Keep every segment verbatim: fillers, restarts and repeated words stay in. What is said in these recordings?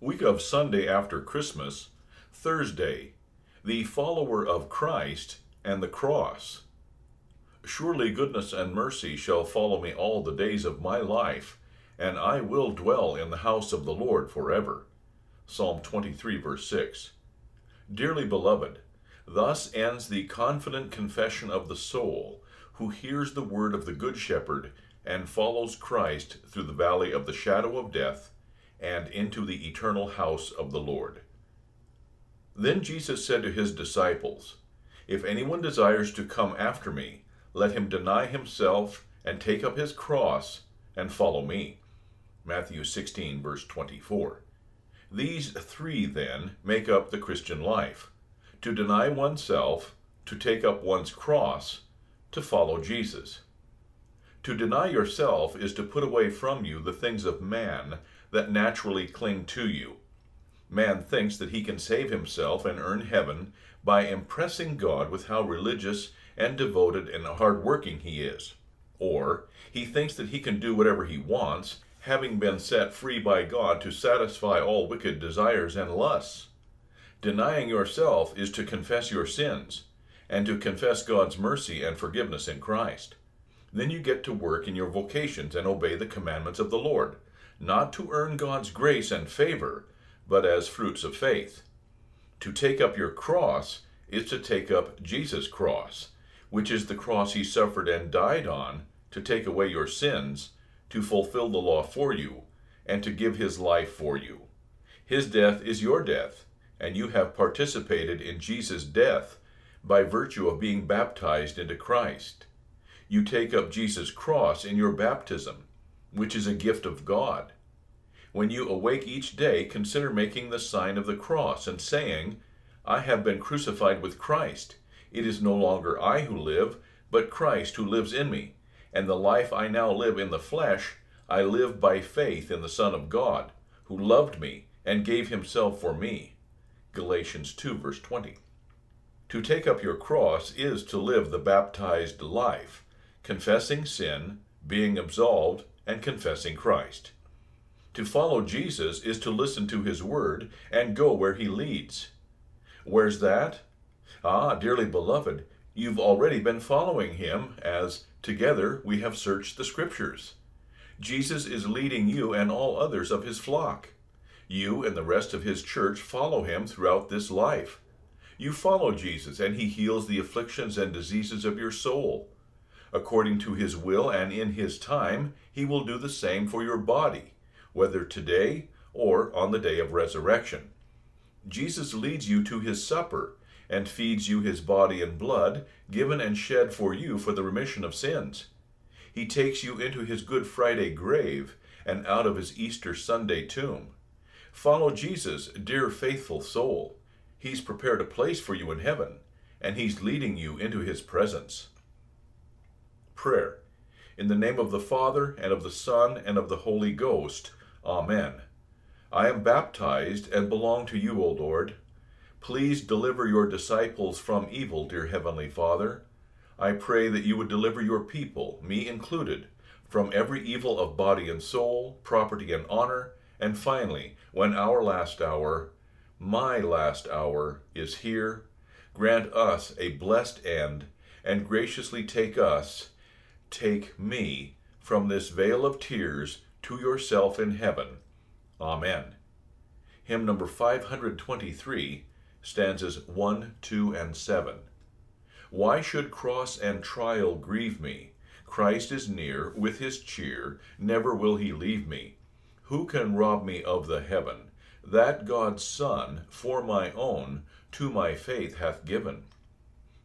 Week of Sunday after Christmas, Thursday, the follower of Christ and the cross. Surely goodness and mercy shall follow me all the days of my life, and I will dwell in the house of the Lord forever. Psalm twenty-three, verse six. Dearly beloved, thus ends the confident confession of the soul who hears the word of the Good Shepherd and follows Christ through the valley of the shadow of death, and into the eternal house of the Lord. Then Jesus said to his disciples, "If anyone desires to come after me, let him deny himself and take up his cross and follow me." Matthew sixteen, verse twenty-four. These three, then, make up the Christian life: to deny oneself, to take up one's cross, to follow Jesus. To deny yourself is to put away from you the things of man that naturally cling to you. Man thinks that he can save himself and earn heaven by impressing God with how religious and devoted and hard-working he is. Or he thinks that he can do whatever he wants, having been set free by God to satisfy all wicked desires and lusts. Denying yourself is to confess your sins and to confess God's mercy and forgiveness in Christ. Then you get to work in your vocations and obey the commandments of the Lord, not to earn God's grace and favor, but as fruits of faith. To take up your cross is to take up Jesus' cross, which is the cross he suffered and died on, to take away your sins, to fulfill the law for you, and to give his life for you. His death is your death, and you have participated in Jesus' death by virtue of being baptized into Christ. You take up Jesus' cross in your baptism, which is a gift of God. When you awake each day, consider making the sign of the cross and saying, "I have been crucified with Christ. It is no longer I who live, but Christ who lives in me. And the life I now live in the flesh, I live by faith in the Son of God, who loved me and gave himself for me." Galatians two, verse twenty. To take up your cross is to live the baptized life, confessing sin, being absolved, and confessing Christ. To follow Jesus is to listen to his word and go where he leads. Where's that? Ah, dearly beloved, you've already been following him as together we have searched the Scriptures. Jesus is leading you and all others of his flock. You and the rest of his church follow him throughout this life. You follow Jesus and he heals the afflictions and diseases of your soul. According to his will and in his time, he will do the same for your body, whether today or on the day of resurrection. Jesus leads you to his supper and feeds you his body and blood, given and shed for you for the remission of sins. He takes you into his Good Friday grave and out of his Easter Sunday tomb. Follow Jesus, dear faithful soul. He's prepared a place for you in heaven, and he's leading you into his presence. Prayer. In the name of the Father, and of the Son, and of the Holy Ghost. Amen. I am baptized and belong to you, O Lord. Please deliver your disciples from evil, dear Heavenly Father. I pray that you would deliver your people, me included, from every evil of body and soul, property and honor, and finally, when our last hour, my last hour, is here, grant us a blessed end, and graciously take us, take me from this vale of tears to yourself in heaven. Amen. Hymn number five hundred twenty-three, stanzas one, two, and seven. Why should cross and trial grieve me? Christ is near with his cheer, never will he leave me. Who can rob me of the heaven that God's Son, for my own, to my faith hath given?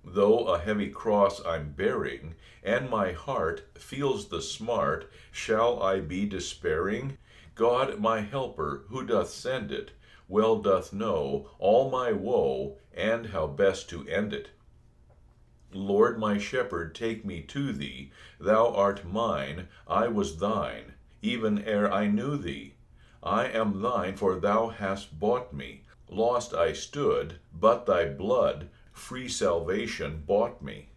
Though a heavy cross I'm bearing, and my heart feels the smart, shall I be despairing? God, my helper, who doth send it, well doth know all my woe, and how best to end it. Lord, my shepherd, take me to thee. Thou art mine, I was thine, even ere I knew thee. I am thine, for thou hast bought me. Lost I stood, but thy blood, free salvation, bought me.